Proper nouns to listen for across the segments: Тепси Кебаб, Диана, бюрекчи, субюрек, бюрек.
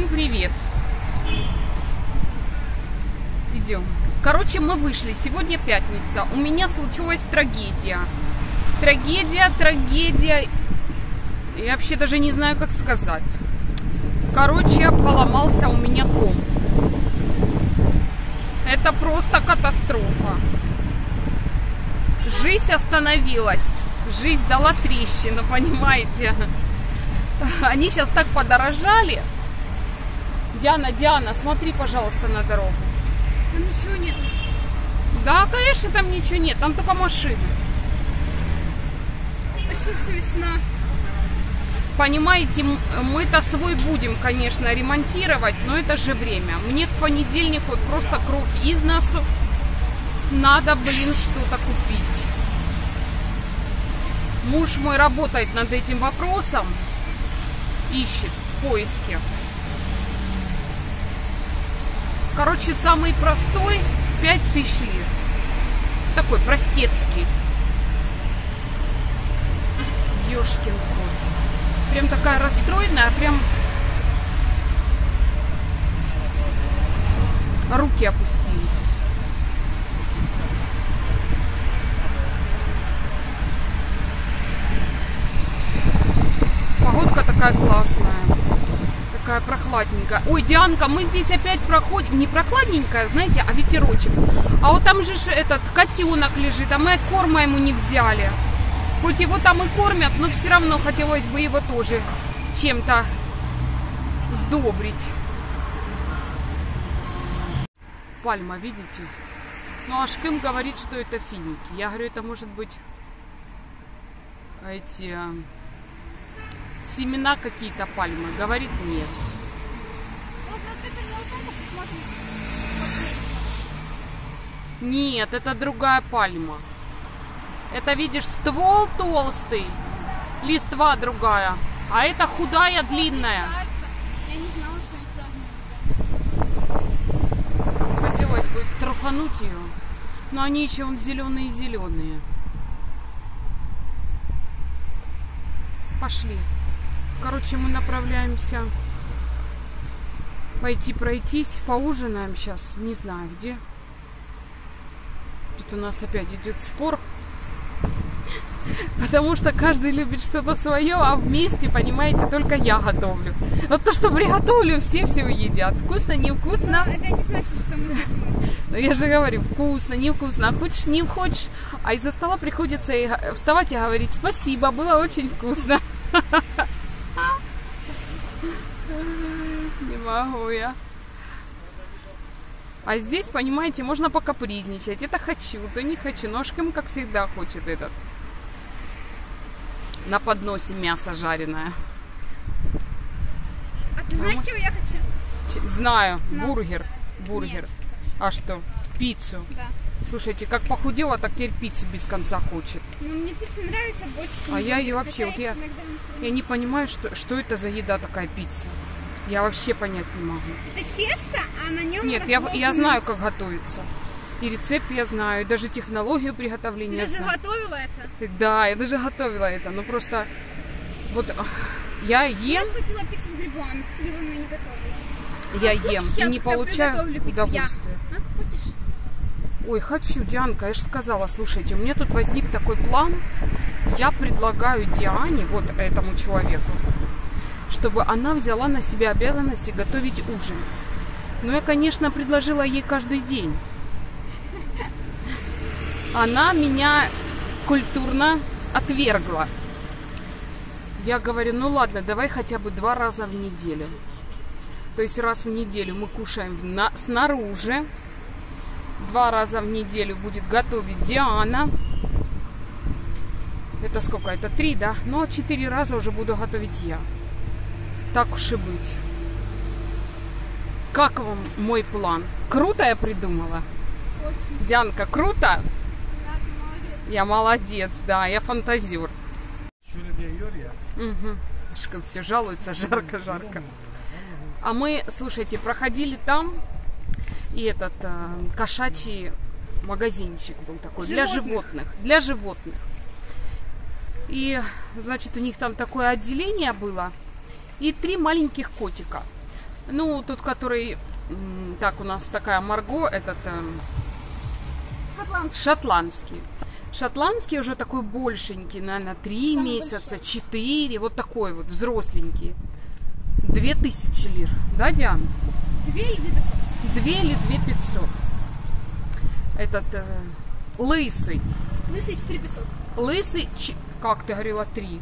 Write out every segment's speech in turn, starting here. Всем привет! Идем. Короче, мы вышли. Сегодня пятница. У меня случилась трагедия. Трагедия. Я вообще даже не знаю, как сказать. Короче, поломался у меня дом. Это просто катастрофа. Жизнь остановилась. Жизнь дала трещину, понимаете? Они сейчас так подорожали. Диана, смотри, пожалуйста, на дорогу. Там ничего нет. Да, конечно, там ничего нет. Там только машины. Почти весна. Понимаете, мы-то свой будем, конечно, ремонтировать, но это же время. Мне к понедельнику просто кровь из носу. Надо, блин, что-то купить. Муж мой работает над этим вопросом. Ищет поиски. Короче, самый простой 5000 лир. Такой простецкий. Ёшкин кот. Прям такая расстроенная, прям руки опустились. Погодка такая классная. Такая прохладненькая. Ой, Дианка, мы здесь опять проходим. Не прохладненькая, знаете, а ветерочек. А вот там же этот котенок лежит. А мы корма ему не взяли. Хоть его там и кормят, но все равно хотелось бы его тоже чем-то сдобрить. Пальма, видите? Ну, Ашкым говорит, что это финики. Я говорю, это может быть эти... семена какие-то пальмы. Говорит, нет. Нет, это другая пальма. Это, видишь, ствол толстый, листва другая. А это худая, длинная. Хотелось бы трухануть ее. Но они еще вон зеленые. Пошли. Короче, мы направляемся пойти пройтись, поужинаем сейчас, не знаю где. Тут у нас опять идет спор, потому что каждый любит что-то свое, а вместе, понимаете, только я готовлю. Вот то, что приготовлю, все едят. Вкусно, невкусно. Но это не значит, что мы хотим. Но я же говорю, вкусно, невкусно. А хочешь, не хочешь, а из-за стола приходится вставать и говорить: спасибо, было очень вкусно. Не могу я. А здесь, понимаете, можно покапризничать. Это хочу, то не хочу. Ножкам, как всегда, хочет этот. На подносе мясо жареное. А ты знаешь, чего я хочу? Знаю. Но. Бургер. Нет. А что? Пиццу. Да. Слушайте, как похудела, так теперь пиццу без конца хочет. Ну, мне пицца нравится больше, чем... А я ее вообще... Вот я не понимаю, что это за еда такая пицца. Я вообще понять не могу. Это тесто, а на нем... Нет, я знаю, как готовится. И рецепт я знаю, и даже технологию приготовления. Ты даже готовила это? Да, я даже готовила это. Ну, просто... Вот я ем... Я хотела пиццу с грибами. С грибами я не готовила. Я ем и не получаю удовольствия. Хочешь? Ой, хочу, Дианка, я же сказала, слушайте, у меня тут возник такой план. Я предлагаю Диане, вот этому человеку, чтобы она взяла на себя обязанности готовить ужин. Но я, конечно, предложила ей каждый день. Она меня культурно отвергла. Я говорю, ну ладно, давай хотя бы 2 раза в неделю. То есть раз в неделю мы кушаем снаружи. 2 раза в неделю будет готовить Диана. Это сколько? Это 3, да? Ну, а 4 раза уже буду готовить я. Так уж и быть. Как вам мой план? Круто я придумала? Очень. Дианка, круто? Да, молодец. Я молодец, да, я фантазер. Угу. Все жалуются, жарко. А мы, слушайте, проходили там... И этот кошачий магазинчик был такой для животных. И, значит, у них там такое отделение было. И 3 маленьких котика. Ну, тот, который... Так, у нас такая Марго, этот... Шотландский. Шотландский уже такой большенький, наверное, 3 самый месяца, большой. 4, вот такой вот, взросленький. 2000 лир, да, Диана? 2 или 2500? 2 или 2500. Этот лысый. Лысый 4500. Лысый, как ты говорила, 3?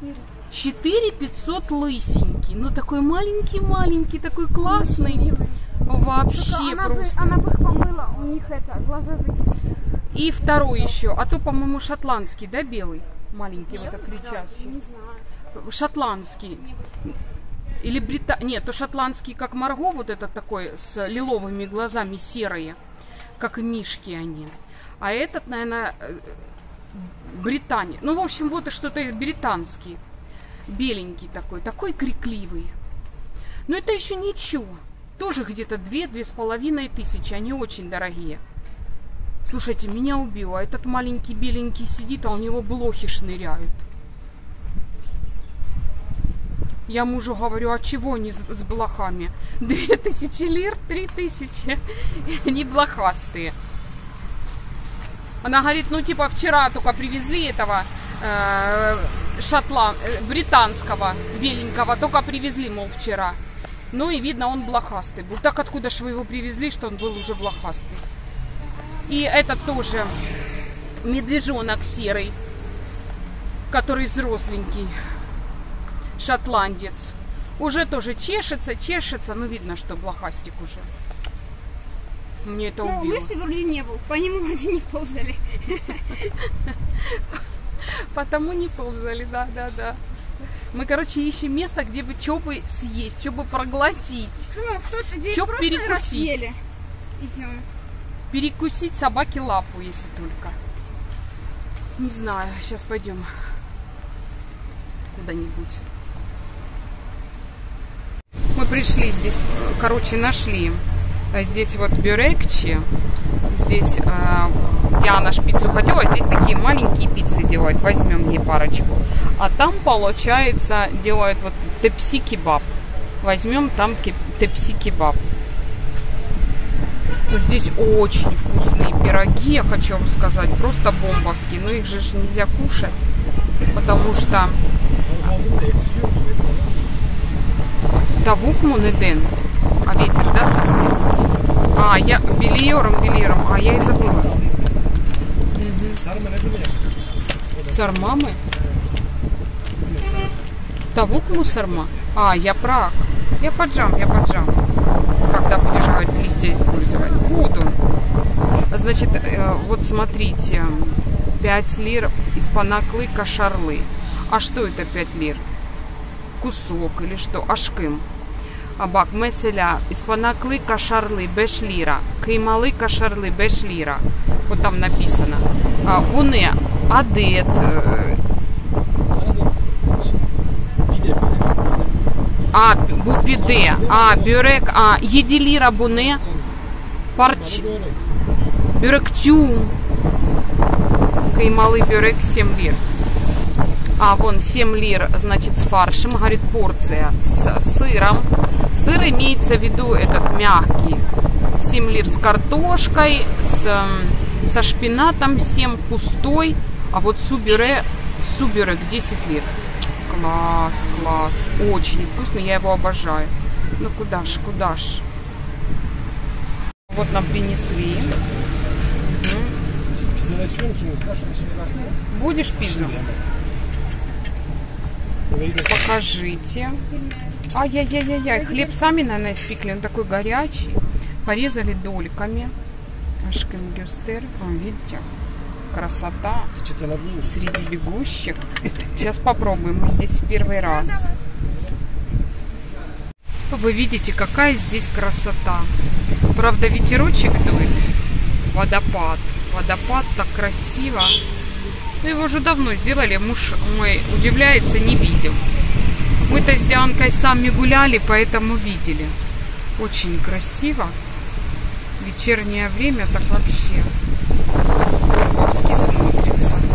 4. 4500 лысенький. Ну, такой маленький-маленький, такой классный. Милый. Вообще она просто. Она бы их помыла, у них это, глаза закисели. И второй еще. А то, по-моему, шотландский, да, белый? Маленький, белый, вот так кричащий. Да, не знаю. Шотландский. Или британский. Нет, то шотландский, как Марго, вот этот такой, с лиловыми глазами, серые. Как и мишки они. А этот, наверное, британец. Ну, в общем, вот и что-то британский. Беленький такой. Такой крикливый. Но это еще ничего. Тоже где-то 2-2,5 тысячи. Они очень дорогие. Слушайте, меня убило. Этот маленький беленький сидит, а у него блохи шныряют. Я мужу говорю, а чего они с блохами? 2000 лир, 3000. Они блохастые. Она говорит, ну типа вчера только привезли этого британского беленького. Только привезли, мол, вчера. Ну и видно, он блохастый был. Так откуда же вы его привезли, что он был уже блохастый? И это тоже медвежонок серый, который взросленький, шотландец. Уже тоже чешется, но видно, что блохастик уже. Мне это убило. Ну, лысый вроде не был, по нему вроде не ползали. Потому не ползали, да. Мы, короче, ищем место, где бы что бы съесть, что бы проглотить, что бы перекусить. Идем. Перекусить собаке лапу, если только. Не знаю, сейчас пойдем куда-нибудь. Мы пришли здесь, короче, нашли. Здесь вот бюрекчи. Здесь Диана шпицу хотела. Здесь такие маленькие пиццы делают. Возьмем ей парочку. А там, получается, делают вот тепси-кебаб. Возьмем там тепси-кебаб. Но здесь очень вкусные пироги, я хочу вам сказать, просто бомбовские. Но их же нельзя кушать, потому что... Тавук мунеден. А ветер, да, свистит? А, я... Бельером. А, я и забыла. Сармамы? Тавук мусарма? А, я прах. Я поджам. Когда будешь, говорит, листья использовать? Буду. Значит, вот смотрите. 5 лир из панаклы кашарлы. А что это 5 лир? Кусок или что? Ашкым. Абак меселя. Из панаклы кашарлы бешлира. Каймалы кашарлы бешлира. Вот там написано. Уне адет. А, бупиде, а, бюрек, а, едили рабуне, парч, бюректюм, каймалы бюрек 7 лир. А, вон, 7 лир, значит, с фаршем, говорит, порция, с сыром. Сыр имеется в виду этот мягкий. 7 лир с картошкой, со шпинатом, 7 пустой, а вот субюрек 10 лир. Класс. Очень вкусный, я его обожаю. Ну куда ж. Вот нам принесли. Будешь пиццу? Покажите. Ай-яй-яй-яй. Хлеб сами, наверное, испекли. Он такой горячий. Порезали дольками. Ашкемгюстер. Видите? Красота среди бегущих. Сейчас попробуем. Мы здесь в первый раз. Вы видите, какая здесь красота. Правда, ветерочек дует. Водопад так красиво. Но его уже давно сделали. Муж мой удивляется, не видел. Мы-то с Дианкой сами гуляли, поэтому видели. Очень красиво. Вечернее время так вообще. Смотрится.